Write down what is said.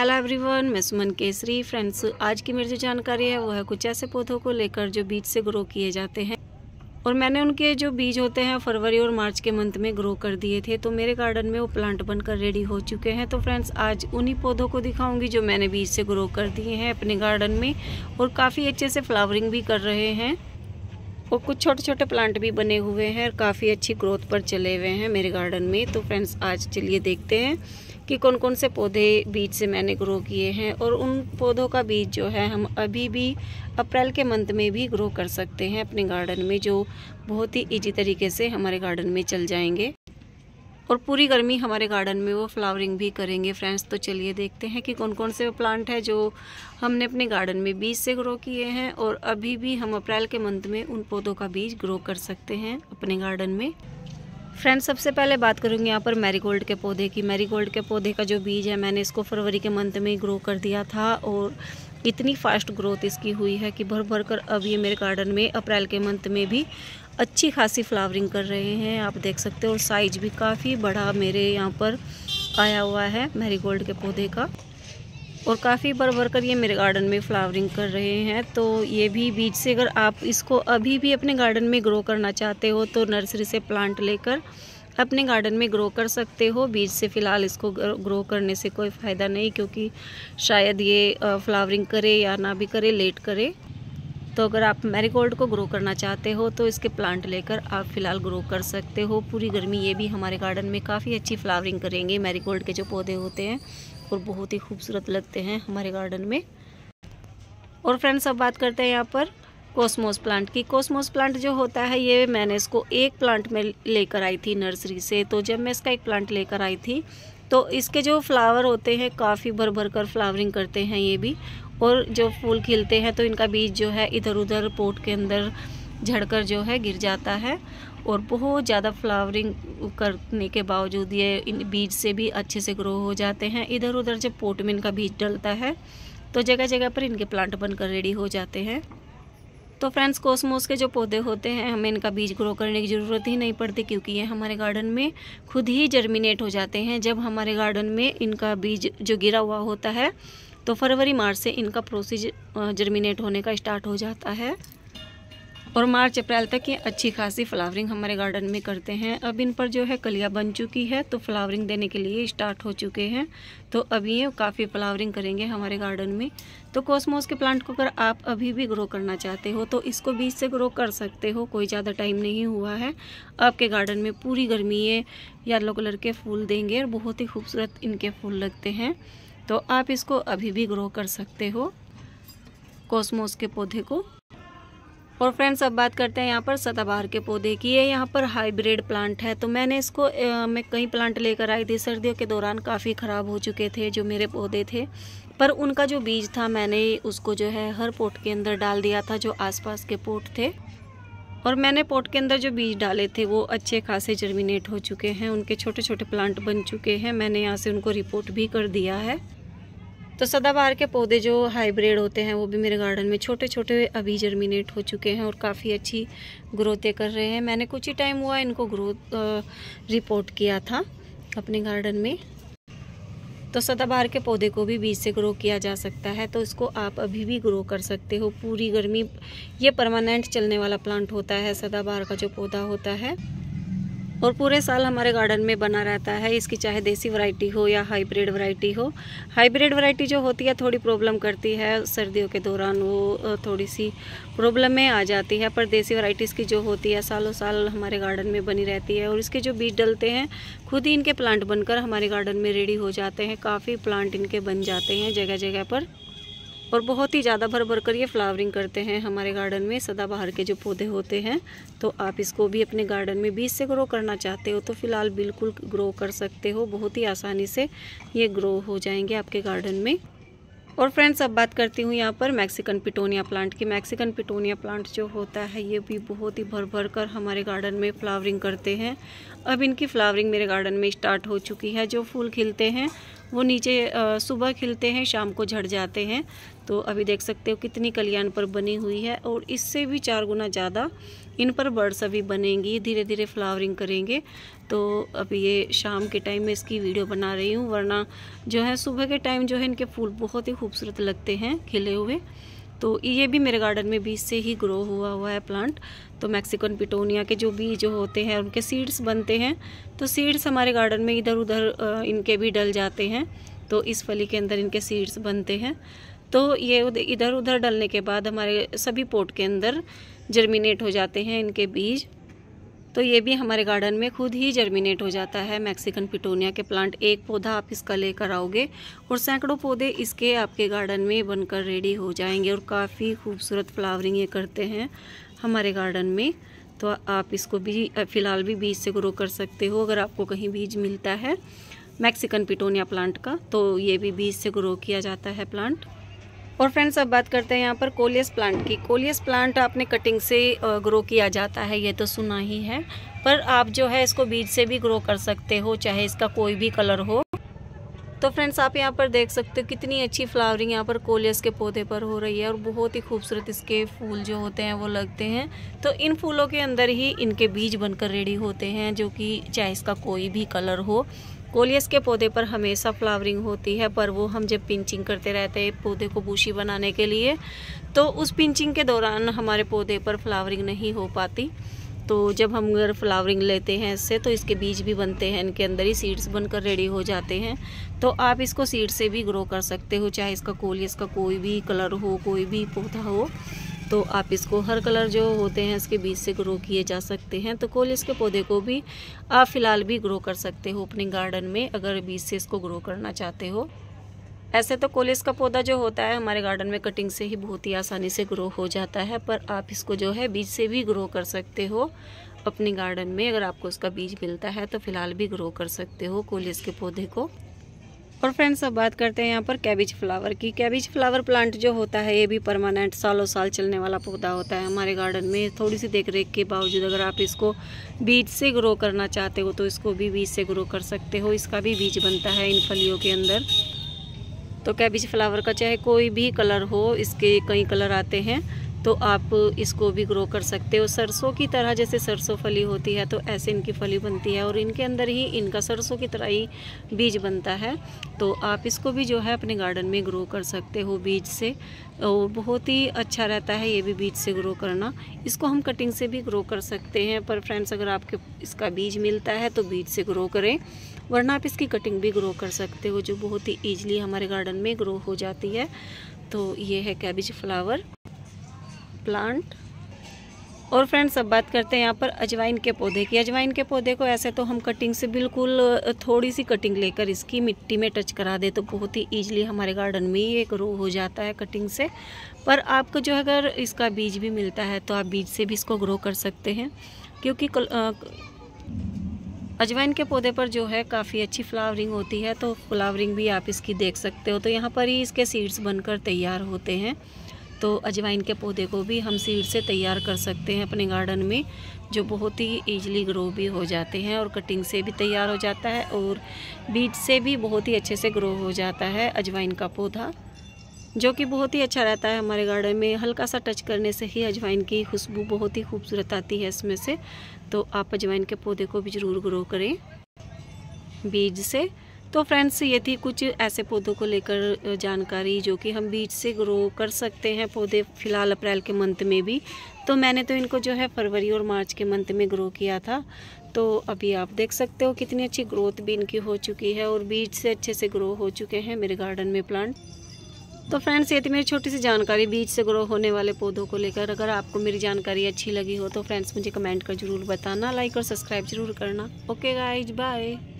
Hello everyone, मैं सुमन Keshari. Friends, आज की मेरी जो जानकारी है वो है कुछ ऐसे पौधों को लेकर जो बीज से ग्रो किए जाते हैं। और मैंने उनके जो बीज होते हैं फरवरी और मार्च के मंथ में ग्रो कर दिए थे, तो मेरे गार्डन में वो प्लांट बनकर रेडी हो चुके हैं। तो फ्रेंड्स, आज उन्हीं पौधों को दिखाऊंगी जो मैंने बीज से ग्रो कर दिए हैं अपने गार्डन में, और काफ़ी अच्छे से फ्लावरिंग भी कर रहे हैं। और कुछ छोटे छोटे प्लांट भी बने हुए हैं और काफ़ी अच्छी ग्रोथ पर चले हुए हैं मेरे गार्डन में। तो फ्रेंड्स, आज चलिए देखते हैं कि कौन कौन से पौधे बीज से मैंने ग्रो किए हैं, और उन पौधों का बीज जो है हम अभी भी अप्रैल के मंथ में भी ग्रो कर सकते हैं अपने गार्डन में, जो बहुत ही ईजी तरीके से हमारे गार्डन में चल जाएंगे और पूरी गर्मी हमारे गार्डन में वो फ्लावरिंग भी करेंगे। फ्रेंड्स, तो चलिए देखते हैं कि कौन कौन से प्लांट है जो हमने अपने गार्डन में बीज से ग्रो किए हैं, और अभी भी हम अप्रैल के मंथ में उन पौधों का बीज ग्रो कर सकते हैं अपने गार्डन में। फ्रेंड्स, सबसे पहले बात करूँगी यहाँ पर मैरीगोल्ड के पौधे की। मैरीगोल्ड के पौधे का जो बीज है मैंने इसको फरवरी के मंथ में ग्रो कर दिया था, और इतनी फास्ट ग्रोथ इसकी हुई है कि भर भर कर अब ये मेरे गार्डन में अप्रैल के मंथ में भी अच्छी खासी फ्लावरिंग कर रहे हैं। आप देख सकते हो, और साइज भी काफ़ी बड़ा मेरे यहाँ पर आया हुआ है मैरीगोल्ड के पौधे का, और काफ़ी भर भर कर ये मेरे गार्डन में फ्लावरिंग कर रहे हैं। तो ये भी बीज से अगर आप इसको अभी भी अपने गार्डन में ग्रो करना चाहते हो तो नर्सरी से प्लांट लेकर अपने गार्डन में ग्रो कर सकते हो। बीज से फ़िलहाल इसको ग्रो करने से कोई फ़ायदा नहीं, क्योंकि शायद ये फ्लावरिंग करे या ना भी करे, लेट करे। तो अगर आप मैरीगोल्ड को ग्रो करना चाहते हो तो इसके प्लांट लेकर आप फ़िलहाल ग्रो कर सकते हो। पूरी गर्मी ये भी हमारे गार्डन में काफ़ी अच्छी फ्लावरिंग करेंगे मैरीगोल्ड के जो पौधे होते हैं, और बहुत ही खूबसूरत लगते हैं हमारे गार्डन में। और फ्रेंड्स, अब बात करते हैं यहाँ पर कॉस्मोस प्लांट की। कॉस्मोस प्लांट जो होता है, ये मैंने इसको एक प्लांट में लेकर आई थी नर्सरी से। तो जब मैं इसका एक प्लांट लेकर आई थी तो इसके जो फ्लावर होते हैं काफ़ी भर भर कर फ्लावरिंग करते हैं ये भी, और जो फूल खिलते हैं तो इनका बीज जो है इधर उधर पोट के अंदर झड़कर जो है गिर जाता है। और बहुत ज़्यादा फ्लावरिंग करने के बावजूद ये इन बीज से भी अच्छे से ग्रो हो जाते हैं। इधर उधर जब पोट में इनका बीज डलता है तो जगह जगह पर इनके प्लांट बनकर रेडी हो जाते हैं। तो फ्रेंड्स, कॉस्मोस के जो पौधे होते हैं हमें इनका बीज ग्रो करने की ज़रूरत ही नहीं पड़ती, क्योंकि ये हमारे गार्डन में खुद ही जर्मिनेट हो जाते हैं। जब हमारे गार्डन में इनका बीज जो गिरा हुआ होता है तो फरवरी मार्च से इनका प्रोसेस जर्मिनेट होने का स्टार्ट हो जाता है, और मार्च अप्रैल तक ये अच्छी खासी फ्लावरिंग हमारे गार्डन में करते हैं। अब इन पर जो है कलियां बन चुकी है, तो फ्लावरिंग देने के लिए स्टार्ट हो चुके हैं। तो अभी ये काफ़ी फ्लावरिंग करेंगे हमारे गार्डन में। तो कॉस्मोस के प्लांट को अगर आप अभी भी ग्रो करना चाहते हो तो इसको बीज से ग्रो कर सकते हो, कोई ज़्यादा टाइम नहीं हुआ है। आपके गार्डन में पूरी गर्मी ये येलो कलर के फूल देंगे और बहुत ही खूबसूरत इनके फूल लगते हैं। तो आप इसको अभी भी ग्रो कर सकते हो कॉस्मोस के पौधे को। और फ्रेंड्स, अब बात करते हैं यहाँ पर सदाबहार के पौधे की। ये यहाँ पर हाइब्रिड प्लांट है। तो मैंने इसको मैं कई प्लांट लेकर आई थी, सर्दियों के दौरान काफ़ी ख़राब हो चुके थे जो मेरे पौधे थे, पर उनका जो बीज था मैंने उसको जो है हर पोट के अंदर डाल दिया था जो आसपास के पोट थे। और मैंने पोट के अंदर जो बीज डाले थे वो अच्छे खासे जर्मिनेट हो चुके हैं, उनके छोटे छोटे प्लांट बन चुके हैं। मैंने यहाँ से उनको रिपोर्ट भी कर दिया है। तो सदाबहार के पौधे जो हाइब्रिड होते हैं वो भी मेरे गार्डन में छोटे छोटे अभी जर्मिनेट हो चुके हैं और काफ़ी अच्छी ग्रोथें कर रहे हैं। मैंने कुछ ही टाइम हुआ इनको ग्रोथ रिपोर्ट किया था अपने गार्डन में। तो सदाबहार के पौधे को भी बीज से ग्रो किया जा सकता है, तो इसको आप अभी भी ग्रो कर सकते हो पूरी गर्मी। ये परमानेंट चलने वाला प्लांट होता है सदाबहार का जो पौधा होता है, और पूरे साल हमारे गार्डन में बना रहता है। इसकी चाहे देसी वैरायटी हो या हाइब्रिड वैरायटी हो। हाइब्रिड वैरायटी जो होती है थोड़ी प्रॉब्लम करती है, सर्दियों के दौरान वो थोड़ी सी प्रॉब्लम में आ जाती है, पर देसी वैरायटी इसकी जो होती है सालों साल हमारे गार्डन में बनी रहती है। और इसके जो बीज डलते हैं खुद ही इनके प्लांट बनकर हमारे गार्डन में रेडी हो जाते हैं। काफ़ी प्लांट इनके बन जाते हैं जगह जगह पर, और बहुत ही ज़्यादा भर भर कर ये फ्लावरिंग करते हैं हमारे गार्डन में सदाबहार के जो पौधे होते हैं। तो आप इसको भी अपने गार्डन में बीज से ग्रो करना चाहते हो तो फ़िलहाल बिल्कुल ग्रो कर सकते हो, बहुत ही आसानी से ये ग्रो हो जाएंगे आपके गार्डन में। और फ्रेंड्स, अब बात करती हूँ यहाँ पर मैक्सिकन पिटूनिया प्लांट की। मैक्सिकन पिटूनिया प्लांट जो होता है ये भी बहुत ही भर भर कर हमारे गार्डन में फ्लावरिंग करते हैं। अब इनकी फ्लावरिंग मेरे गार्डन में स्टार्ट हो चुकी है। जो फूल खिलते हैं वो नीचे सुबह खिलते हैं, शाम को झड़ जाते हैं। तो अभी देख सकते हो कितनी कलियां पर बनी हुई है, और इससे भी 4 गुना ज़्यादा इन पर बर्ड्स अभी बनेंगी, धीरे धीरे फ्लावरिंग करेंगे। तो अब ये शाम के टाइम में इसकी वीडियो बना रही हूँ, वरना जो है सुबह के टाइम जो है इनके फूल बहुत ही खूबसूरत लगते हैं खिले हुए। तो ये भी मेरे गार्डन में बीज से ही ग्रो हुआ है प्लांट। तो मैक्सिकन पिटूनिया के जो बीज होते हैं उनके सीड्स बनते हैं, तो सीड्स हमारे गार्डन में इधर उधर इनके भी डल जाते हैं। तो इस फली के अंदर इनके सीड्स बनते हैं, तो ये इधर उधर डलने के बाद हमारे सभी पोट के अंदर जर्मिनेट हो जाते हैं इनके बीज। तो ये भी हमारे गार्डन में खुद ही जर्मिनेट हो जाता है मैक्सिकन पिटूनिया के प्लांट। एक पौधा आप इसका लेकर आओगे और सैकड़ों पौधे इसके आपके गार्डन में बनकर रेडी हो जाएंगे और काफ़ी खूबसूरत फ्लावरिंग ये करते हैं हमारे गार्डन में। तो आप इसको भी फ़िलहाल भी बीज से ग्रो कर सकते हो, अगर आपको कहीं बीज मिलता है मैक्सिकन पिटूनिया प्लांट का, तो ये भी बीज से ग्रो किया जाता है प्लांट। और फ्रेंड्स अब बात करते हैं यहाँ पर कोलियस प्लांट की। कोलियस प्लांट आपने कटिंग से ग्रो किया जाता है ये तो सुना ही है, पर आप जो है इसको बीज से भी ग्रो कर सकते हो, चाहे इसका कोई भी कलर हो। तो फ्रेंड्स आप यहाँ पर देख सकते हो कितनी अच्छी फ्लावरिंग यहाँ पर कोलियस के पौधे पर हो रही है और बहुत ही खूबसूरत इसके फूल जो होते हैं वो लगते हैं। तो इन फूलों के अंदर ही इनके बीज बनकर रेडी होते हैं, जो कि चाहे इसका कोई भी कलर हो। कोलियस के पौधे पर हमेशा फ्लावरिंग होती है, पर वो हम जब पिंचिंग करते रहते हैं पौधे को बूशी बनाने के लिए, तो उस पिंचिंग के दौरान हमारे पौधे पर फ्लावरिंग नहीं हो पाती। तो जब हम अगर फ्लावरिंग लेते हैं इससे, तो इसके बीज भी बनते हैं, इनके अंदर ही सीड्स बनकर रेडी हो जाते हैं। तो आप इसको सीड से भी ग्रो कर सकते हो, चाहे इसका कोलियस का कोई भी कलर हो, कोई भी पौधा हो। तो आप इसको हर कलर जो होते हैं इसके बीज से ग्रो किए जा सकते हैं। तो कोलियस के पौधे को भी आप फ़िलहाल भी ग्रो कर सकते हो अपने गार्डन में, अगर बीज से इसको ग्रो करना चाहते हो। ऐसे तो कोलियस का पौधा जो होता है हमारे गार्डन में कटिंग से ही बहुत ही आसानी से ग्रो हो जाता है, पर आप इसको जो है बीज से भी ग्रो कर सकते हो अपने गार्डन में। अगर आपको इसका बीज मिलता है तो फ़िलहाल भी ग्रो कर सकते हो कोलियस के पौधे को। और फ्रेंड्स अब बात करते हैं यहाँ पर कैबिज फ्लावर की। कैबिज फ्लावर प्लांट जो होता है ये भी परमानेंट सालों साल चलने वाला पौधा होता है हमारे गार्डन में। थोड़ी सी देखरेख के बावजूद अगर आप इसको बीज से ग्रो करना चाहते हो तो इसको भी बीज से ग्रो कर सकते हो, इसका भी बीज बनता है इन फलियों के अंदर। तो कैबिज फ्लावर का चाहे कोई भी कलर हो, इसके कई कलर आते हैं, तो आप इसको भी ग्रो कर सकते हो। सरसों की तरह जैसे सरसों फली होती है, तो ऐसे इनकी फली बनती है और इनके अंदर ही इनका सरसों की तरह ही बीज बनता है। तो आप इसको भी जो है अपने गार्डन में ग्रो कर सकते हो बीज से, और बहुत ही अच्छा रहता है ये भी बीज से ग्रो करना। इसको हम कटिंग से भी ग्रो कर सकते हैं, पर फ्रेंड्स अगर आपके इसका बीज मिलता है तो बीज से ग्रो करें, वरना आप इसकी कटिंग भी ग्रो कर सकते हो, जो बहुत ही ईजिली हमारे गार्डन में ग्रो हो जाती है। तो ये है कैबिज फ्लावर प्लांट। और फ्रेंड्स अब बात करते हैं यहाँ पर अजवाइन के पौधे की। अजवाइन के पौधे को ऐसे तो हम कटिंग से बिल्कुल थोड़ी सी कटिंग लेकर इसकी मिट्टी में टच करा दे तो बहुत ही ईजिली हमारे गार्डन में ये ग्रो हो जाता है कटिंग से, पर आपको जो अगर इसका बीज भी मिलता है तो आप बीज से भी इसको ग्रो कर सकते हैं, क्योंकि अजवाइन के पौधे पर जो है काफ़ी अच्छी फ्लावरिंग होती है। तो फ्लावरिंग भी आप इसकी देख सकते हो, तो यहाँ पर ही इसके सीड्स बनकर तैयार होते हैं। तो अजवाइन के पौधे को भी हम सीड से तैयार कर सकते हैं अपने गार्डन में, जो बहुत ही ईजिली ग्रो भी हो जाते हैं और कटिंग से भी तैयार हो जाता है और बीज से भी बहुत ही अच्छे से ग्रो हो जाता है अजवाइन का पौधा, जो कि बहुत ही अच्छा रहता है हमारे गार्डन में। हल्का सा टच करने से ही अजवाइन की खुशबू बहुत ही खूबसूरत आती है इसमें से। तो आप अजवाइन के पौधे को भी ज़रूर ग्रो करें बीज से। तो फ्रेंड्स ये थी कुछ ऐसे पौधों को लेकर जानकारी जो कि हम बीज से ग्रो कर सकते हैं पौधे फ़िलहाल अप्रैल के मंथ में भी। तो मैंने तो इनको जो है फरवरी और मार्च के मंथ में ग्रो किया था, तो अभी आप देख सकते हो कितनी अच्छी ग्रोथ भी इनकी हो चुकी है और बीज से अच्छे से ग्रो हो चुके हैं मेरे गार्डन में प्लांट। तो फ्रेंड्स ये थी मेरी छोटी सी जानकारी बीज से ग्रो होने वाले पौधों को लेकर। अगर आपको मेरी जानकारी अच्छी लगी हो तो फ्रेंड्स मुझे कमेंट कर ज़रूर बताना, लाइक और सब्सक्राइब ज़रूर करना। Okay guys, bye.